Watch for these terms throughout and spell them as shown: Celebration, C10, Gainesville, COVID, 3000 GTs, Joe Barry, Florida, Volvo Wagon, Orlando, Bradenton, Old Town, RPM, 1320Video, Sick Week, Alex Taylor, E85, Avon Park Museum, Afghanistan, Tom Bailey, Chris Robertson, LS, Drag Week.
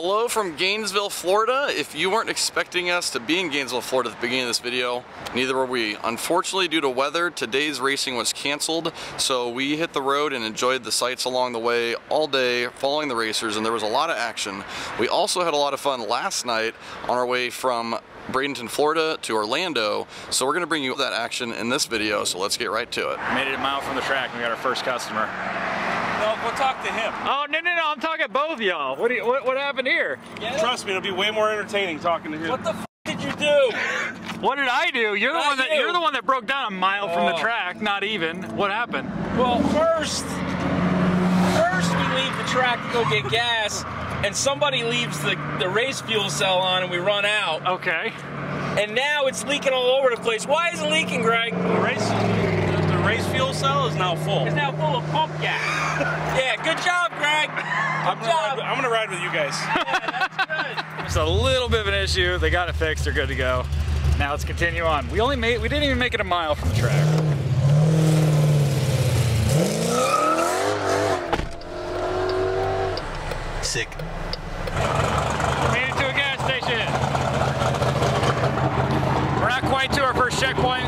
Hello from Gainesville, Florida. If you weren't expecting us to be in Gainesville, Florida at the beginning of this video, neither were we. Unfortunately, due to weather, today's racing was canceled, so we hit the road and enjoyed the sights along the way all day following the racers, and there was a lot of action. We also had a lot of fun last night on our way from Bradenton, Florida to Orlando, so we're gonna bring you that action in this video, so let's get right to it. Made it a mile from the track, we got our first customer. No, we'll talk to him. Oh, no, no, no, I'm talking to both y'all. What happened here? Trust me, it'll be way more entertaining talking to him. What the f did you do? What did I do? You're the one that broke down a mile from the track, not even. What happened? Well, first we leave the track to go get gas, and somebody leaves the race fuel cell on and we run out. Okay. And now it's leaking all over the place. Why is it leaking, Greg? The race fuel cell is now full. It's now full of pump gas. Yeah, good job, Greg. I'm gonna ride with you guys. Yeah, that's good. It's a little bit of an issue. They got it fixed, they're good to go. Now let's continue on. We didn't even make it a mile from the track. Sick. Made it to a gas station. We're not quite to our first checkpoint,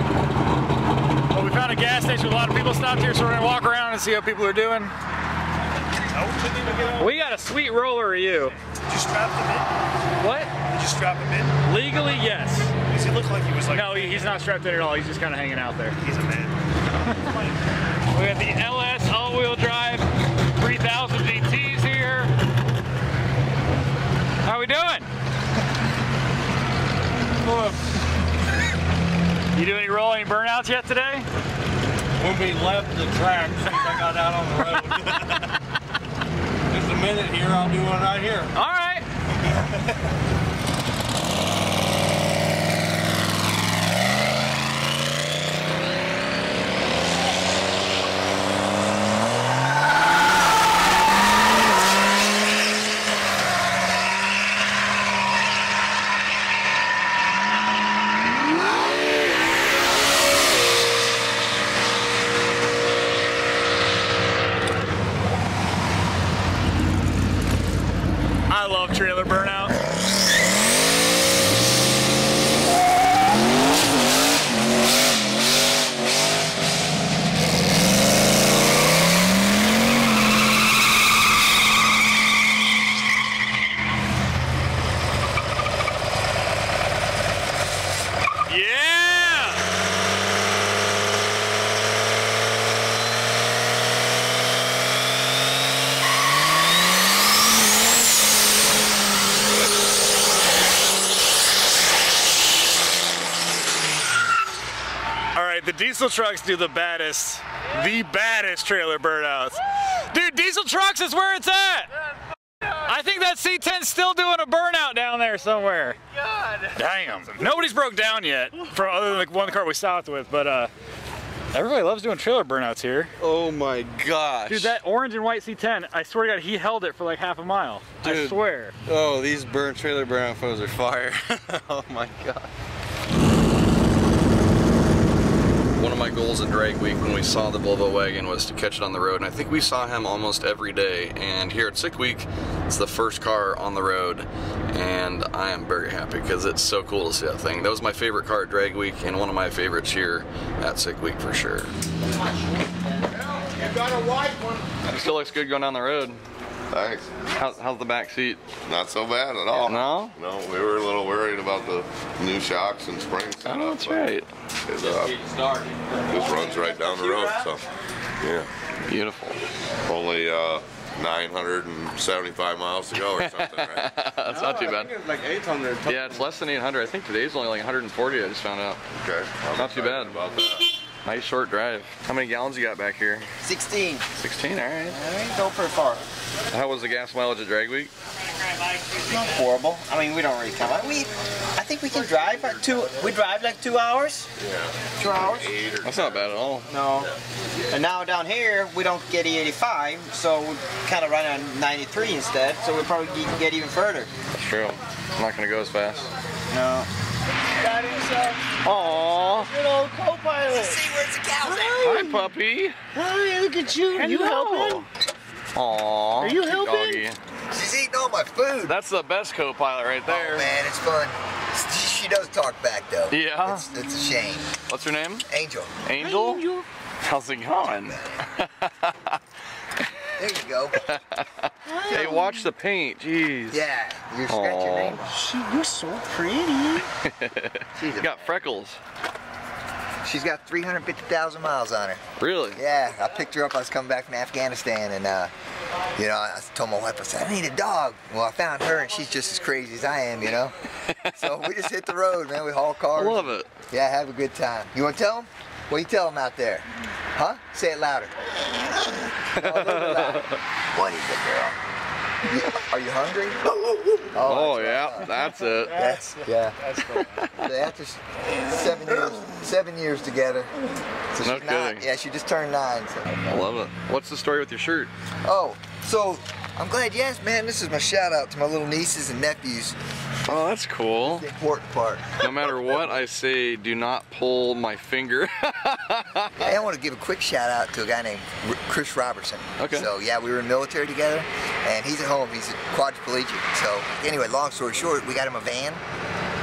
but we found a gas station with a lot of people stopped here, so we're gonna walk around and see how people are doing. We got a sweet roller, you. Did you strap him in? What? Did you strap him in? Legally, yes. Does he look like he was like... No, he's not strapped in at all. He's just kind of hanging out there. He's a man. We got the LS all-wheel drive 3000 GTs. How we doing? You do any rolling burnouts yet today? When we left the track, since I got out on the road. Just a minute here, I'll do one right here. All right. Diesel trucks do the baddest trailer burnouts. Dude, diesel trucks is where it's at. I think that C10's still doing a burnout down there somewhere. God. Damn. Nobody's broke down yet, from other than the one car we stopped with, but everybody loves doing trailer burnouts here. Oh my gosh. Dude, that orange and white C10, I swear to God, he held it for like half a mile. Dude. I swear. Oh, these trailer burnout photos are fire. Oh my God. One of my goals at Drag Week when we saw the Volvo Wagon was to catch it on the road, and I think we saw him almost every day, and here at Sick Week, it's the first car on the road, and I am very happy because it's so cool to see that thing. That was my favorite car at Drag Week and one of my favorites here at Sick Week for sure. You got a wide one. It still looks good going down the road. Thanks. How's the back seat? Not so bad at all. No? No, we were a little worried about the new shocks and springs. Oh, that's right. It just runs right down the road, so yeah. Beautiful. Only 975 miles to go or something, right? That's not too bad. I think it's like 800. Yeah, it's less than 800. I think today's only like 140, I just found out. Okay. Not too bad. About that. Nice short drive. How many gallons you got back here? 16. 16, all right. All right, go for a far. How was the gas mileage at Drag Week? Not horrible. I mean, we don't really count. I think we can drive like two hours? Yeah. 2 hours? That's not bad at all. No. And now down here, we don't get E85, so we kind of run on 93 instead, so we'll probably get even further. That's true. I'm not going to go as fast. No. That is a good old co-pilot. Hi, puppy. Hi, look at you. Are you helping? Aww. Are you helping? Doggy. She's eating all my food. That's the best co-pilot right there. Oh, man, it's fun. She does talk back, though. Yeah. It's a shame. What's her name? Angel. Angel? Angel. How's it going? There you go. Hey, watch the paint, jeez. Yeah, you scratch your name off. You're so pretty. She's got freckles. She's got 350,000 miles on her. Really? Yeah, I picked her up. I was coming back from Afghanistan, and you know, I told my wife, I said, I need a dog. Well, I found her, and she's just as crazy as I am, you know? So we just hit the road, man. We haul cars. Love it. Yeah, have a good time. You want to tell them? What do you tell them out there? Huh? Say it louder. Louder. What is it, girl? Are you hungry? Oh, yeah, that's it. That's cool. So after 7 years together. So no kidding. 9. Yeah, she just turned 9. So. I love it. What's the story with your shirt? Oh, so I'm glad you asked, man. This is my shout out to my little nieces and nephews. Oh, that's cool. That's the important part. No matter what I say, do not pull my finger. I want to give a quick shout out to a guy named Chris Robertson. Okay. So yeah, we were in the military together, and he's at home. He's a quadriplegic. So anyway, long story short, we got him a van,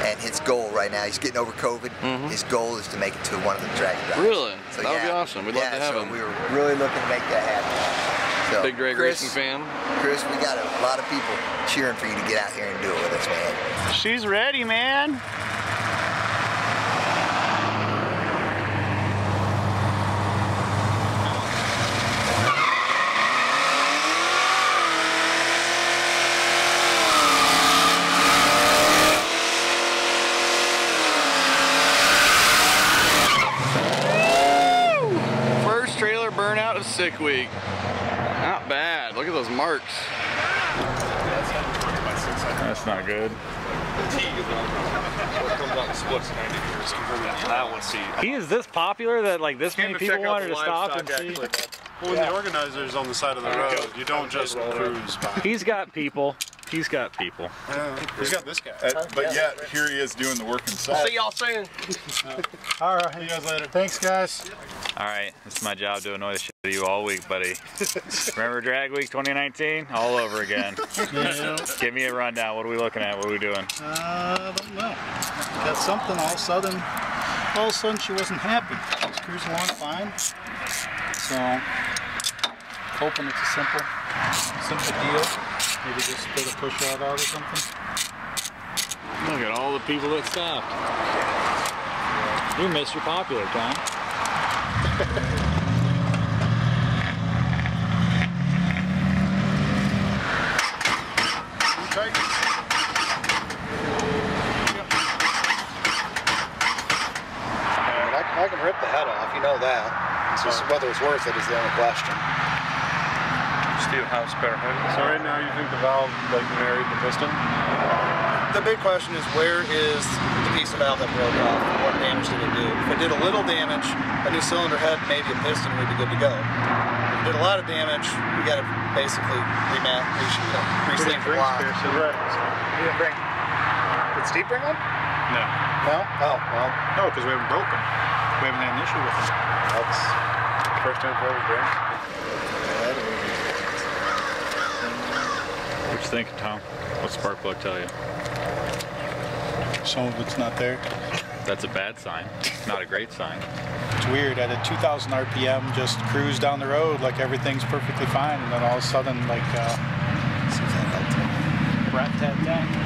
and his goal right now, he's getting over COVID. Mm-hmm. His goal is to make it to one of the drag races. Really? So, that would be awesome. We'd love to have him. We were really looking to make that happen. So, big drag racing fan. Chris, we got a lot of people cheering for you to get out here and do it with us, man. She's ready, man. Woo! First trailer burnout of Sick Week. Not bad. Look at those marks. That's not good. He is this popular that like this many people wanted to stop and see. Well, when the organizer's on the side of the road, you don't just cruise by. He's got people. He's got people. He's got this guy. But yet, here he is doing the work himself. I'll see y'all soon. All right. See you guys later. Thanks, guys. All right. It's my job to annoy the shit out of you all week, buddy. Remember Drag Week 2019? All over again. Yeah. Give me a rundown. What are we looking at? What are we doing? I don't know. Got something all of a sudden she wasn't happy. She was cruising along fine. So, hoping it's a simple deal. Maybe just put a push out or something. Look at all the people that stopped. You're Mr. Popular, Tom. I can rip the head off, you know that. So whether it's worth it is the only question. Steel house better hood. So right now you think the valve like married the piston? The big question is where is the piece of valve that broke off? What damage did it do? If it did a little damage, a new cylinder head, maybe a piston would be good to go. If it did a lot of damage, we got to basically remount. We should bring Spearson. Right. You didn't bring. Did Steve bring one? No. No? Oh, well. No, because we haven't broken. We haven't had an issue with it. That's the first time for every drink. What you thinking, Tom? What's the spark plug tell you? Some of it's not there. That's a bad sign. Not a great sign. It's weird. At a 2,000 RPM, just cruise down the road like everything's perfectly fine, and then all of a sudden, like, rat-tat-tat.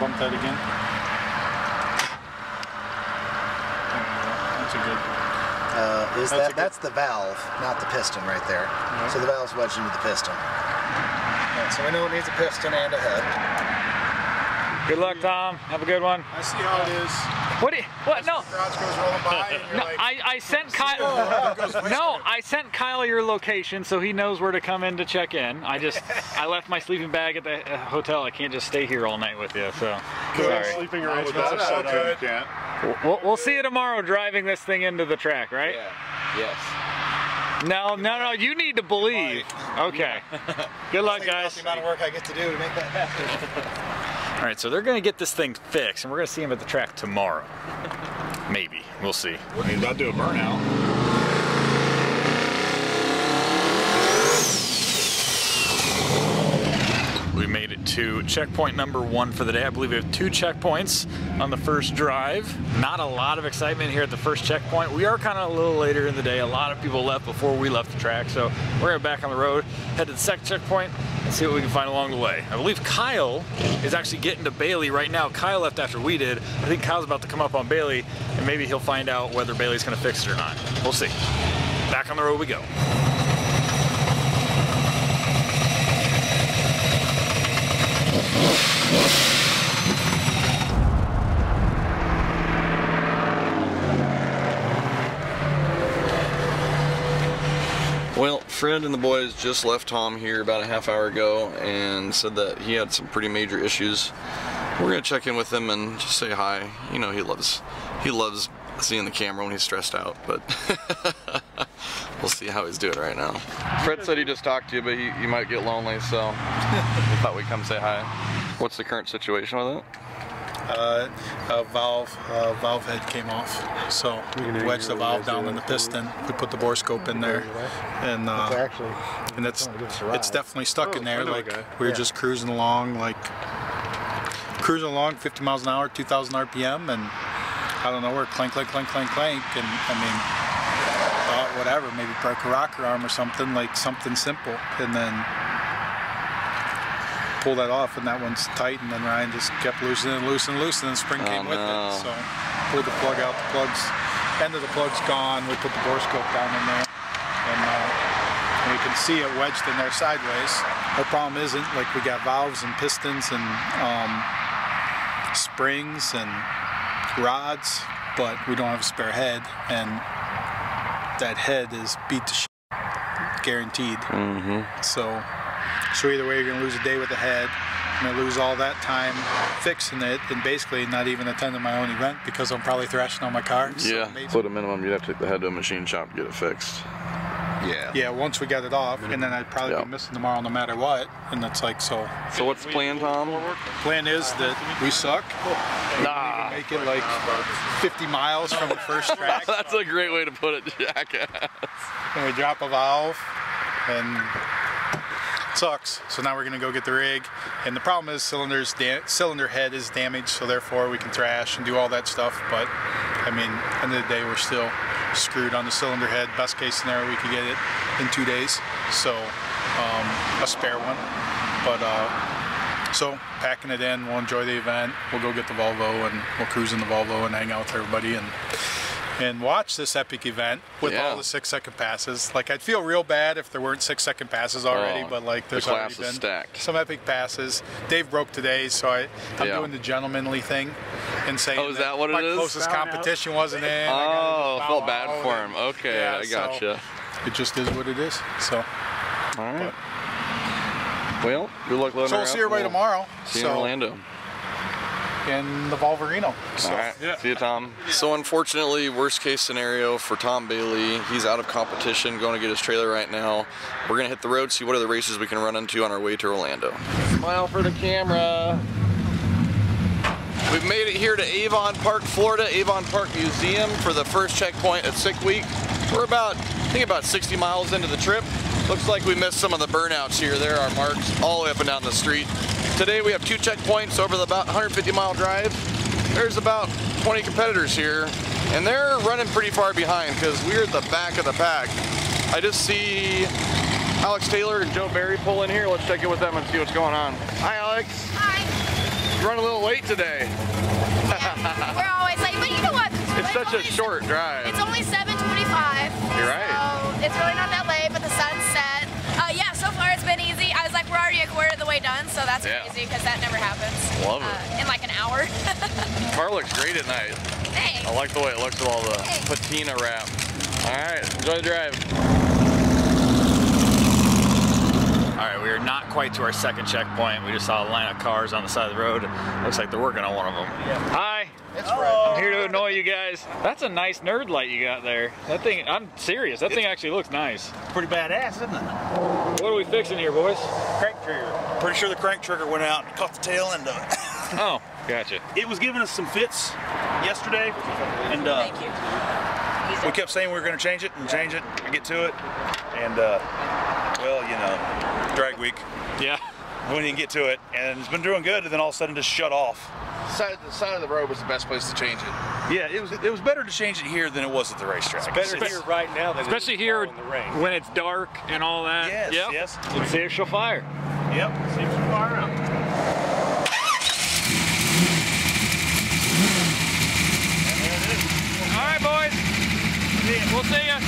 Bump that again. That's a good. That's the valve, not the piston, right there. Mm-hmm. So the valve's wedged into the piston. Right, so we know it needs a piston and a head. Good luck, Tom. Have a good one. I see how it is. What? Do you, what? No. No, like, I sent Kyle. No, I sent Kyle your location so he knows where to come in to check in. I left my sleeping bag at the hotel. I can't just stay here all night with you. So sorry. Sleeping arrangements are so good. We'll see you tomorrow driving this thing into the track, right? Yeah. Yes. No. You need to believe. Okay. Good luck, guys. The amount of work I get to do to make that happen. All right, so they're going to get this thing fixed, and we're going to see him at the track tomorrow. Maybe. We'll see. He's about to do a burnout. to checkpoint number 1 for the day. I believe we have 2 checkpoints on the first drive. Not a lot of excitement here at the first checkpoint. We are kind of a little later in the day. A lot of people left before we left the track, so we're gonna back on the road, head to the second checkpoint, and see what we can find along the way. I believe Kyle is actually getting to Bailey right now. Kyle left after we did. I think Kyle's about to come up on Bailey, and maybe he'll find out whether Bailey's gonna fix it or not. We'll see. Back on the road we go. Well, Fred and the boys just left Tom here about a half hour ago and said that he had some pretty major issues. We're gonna check in with him and just say hi. You know, he loves seeing the camera when he's stressed out, but we'll see how he's doing right now. Fred said he just talked to you, but he might get lonely, so we thought we'd come say hi. What's the current situation with it? Valve head came off, so we wedged the valve down in the piston. We put the bore scope in there, and it's definitely stuck in there. Like we were just cruising along, 50 miles an hour, 2,000 RPM, and I don't know, we're clank, and I mean, thought whatever, maybe break a rocker arm or something, like something simple, and then pull that off, and that one's tight, and then Ryan just kept loosening, and spring came with it, so pulled the plug out, end of the plug's gone, we put the bore scope down in there, and we can see it wedged in there sideways. Our problem isn't, like, we got valves and pistons and springs and rods, but we don't have a spare head, and that head is beat to shit, guaranteed. So either way, you're gonna lose a day with the head. I'm gonna lose all that time fixing it, and basically not even attending my own event because I'm probably thrashing on my car. So yeah. Maybe. So at a minimum, you'd have to take the head to a machine shop and get it fixed. Yeah. Yeah. Once we got it off, and then I'd probably be missing tomorrow no matter what. And that's like so. So what's the plan, Tom? Plan is that we suck. Nah. We make it like 50 miles from the first track. That's a great way to put it, jackass. And we drop a valve, and. Sucks. So now we're gonna go get the rig, and the problem is cylinder head is damaged, so therefore we can thrash and do all that stuff, but I mean, end of the day, we're still screwed on the cylinder head. Best case scenario, we could get it in 2 days, so a spare one, but so packing it in. We'll enjoy the event, we'll go get the Volvo, and we'll cruise in the Volvo and hang out with everybody and watch this epic event with all the 6-second passes. Like, I'd feel real bad if there weren't 6-second passes already, but like there's already been some epic passes. Dave broke today, so I'm doing the gentlemanly thing and saying my closest competition wasn't in. Oh, I felt bad for him. Okay, yeah, I gotcha. So it just is what it is. So, all right. But, well, good luck loading her up. So we'll see everybody tomorrow. See you in Orlando. In the Volverino. So, all right. Yeah. See you, Tom. So unfortunately, worst case scenario for Tom Bailey, he's out of competition, going to get his trailer right now. We're going to hit the road, see what other races we can run into on our way to Orlando. Smile for the camera. We've made it here to Avon Park, Florida, Avon Park Museum for the first checkpoint at Sick Week. We're about, I think about 60 miles into the trip. Looks like we missed some of the burnouts here. There are marks all the way up and down the street. Today we have 2 checkpoints over the about 150-mile drive. There's about 20 competitors here, and they're running pretty far behind because we're at the back of the pack. I just see Alex Taylor and Joe Barry pull in here. Let's check in with them and see what's going on. Hi, Alex. Hi. You're running a little late today. Yeah, we're always late, but you know what? It's such a short drive. It's only 7:25. You're right. So it's really not that late, but the sun's set. Yeah, so far it's been easy. I was like, we're already a quarter of the way done, so that's crazy because that never happens. Love it. In like an hour. The car looks great at night. Thanks. I like the way it looks with all the patina wrap. All right, enjoy the drive. All right, we are not quite to our second checkpoint. We just saw a line of cars on the side of the road. Looks like they're working on one of them. Yeah. Hi. It's Fred. I'm here to annoy you guys. That's a nice nerd light you got there. That thing, I'm serious, that thing actually looks nice. Pretty badass, isn't it? What are we fixing here, boys? Crank trigger. Pretty sure the crank trigger went out and caught the tail end of it. Oh, gotcha. It was giving us some fits yesterday, and we kept saying we were going to change it and change it and get to it, and well, you know, Drag Week. Yeah. we didn't get to it, and it's been doing good, and then all of a sudden just shut off. The side of the road was the best place to change it. Yeah, it was better to change it here than it was at the racetrack. It's better here right now than especially here in the rain. When it's dark and all that. Yes, yep. Yes. It's the actual fire. Yep. It's the actual fire out. We'll see ya.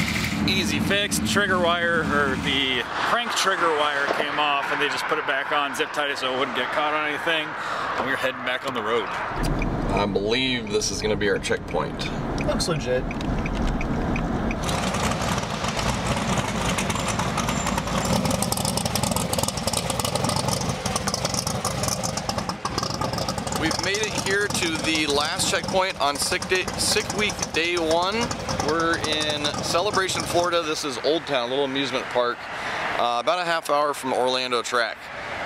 Easy fix. Trigger wire, or the crank trigger wire came off, and they just put it back on, zip tied it so it wouldn't get caught on anything. And we're heading back on the road. I believe this is gonna be our checkpoint. Looks legit. We've made it here to the last checkpoint on Sick Week Day 1. We're in Celebration, Florida. This is Old Town, a little amusement park, about a half hour from Orlando track.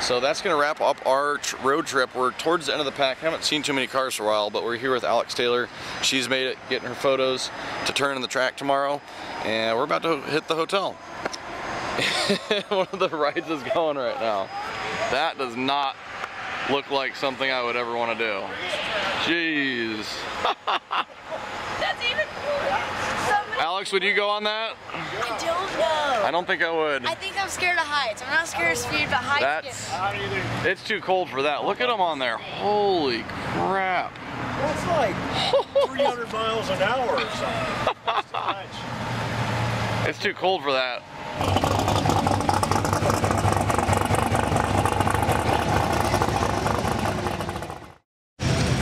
So that's going to wrap up our road trip. We're towards the end of the pack. I haven't seen too many cars for a while, but we're here with Alex Taylor. She's made it, getting her photos to turn in the track tomorrow, and we're about to hit the hotel. One of the rides is going right now. That does not look like something I would ever want to do. Jeez. That's even cooler. Alex, would you go on that? I don't know. I don't think I would. I think I'm scared of heights. I'm not scared of speed, but heights. It's too cold for that. Look at them on there. Holy crap. That's like 300 miles an hour or something. That's too much. It's too cold for that.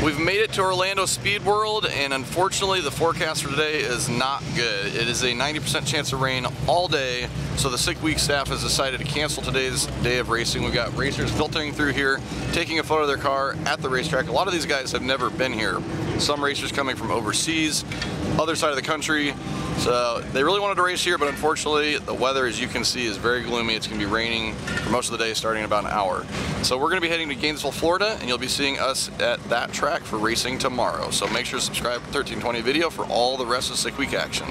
We've made it to Orlando Speed World, and unfortunately the forecast for today is not good. It is a 90% chance of rain all day, so the Sick Week staff has decided to cancel today's day of racing. We've got racers filtering through here, taking a photo of their car at the racetrack. A lot of these guys have never been here. Some racers coming from overseas, other side of the country. So they really wanted to race here, but unfortunately the weather, as you can see, is very gloomy. It's going to be raining for most of the day, starting in about an hour. So we're going to be heading to Gainesville, Florida, and you'll be seeing us at that track for racing tomorrow. So make sure to subscribe to 1320video for all the rest of Sick Week action.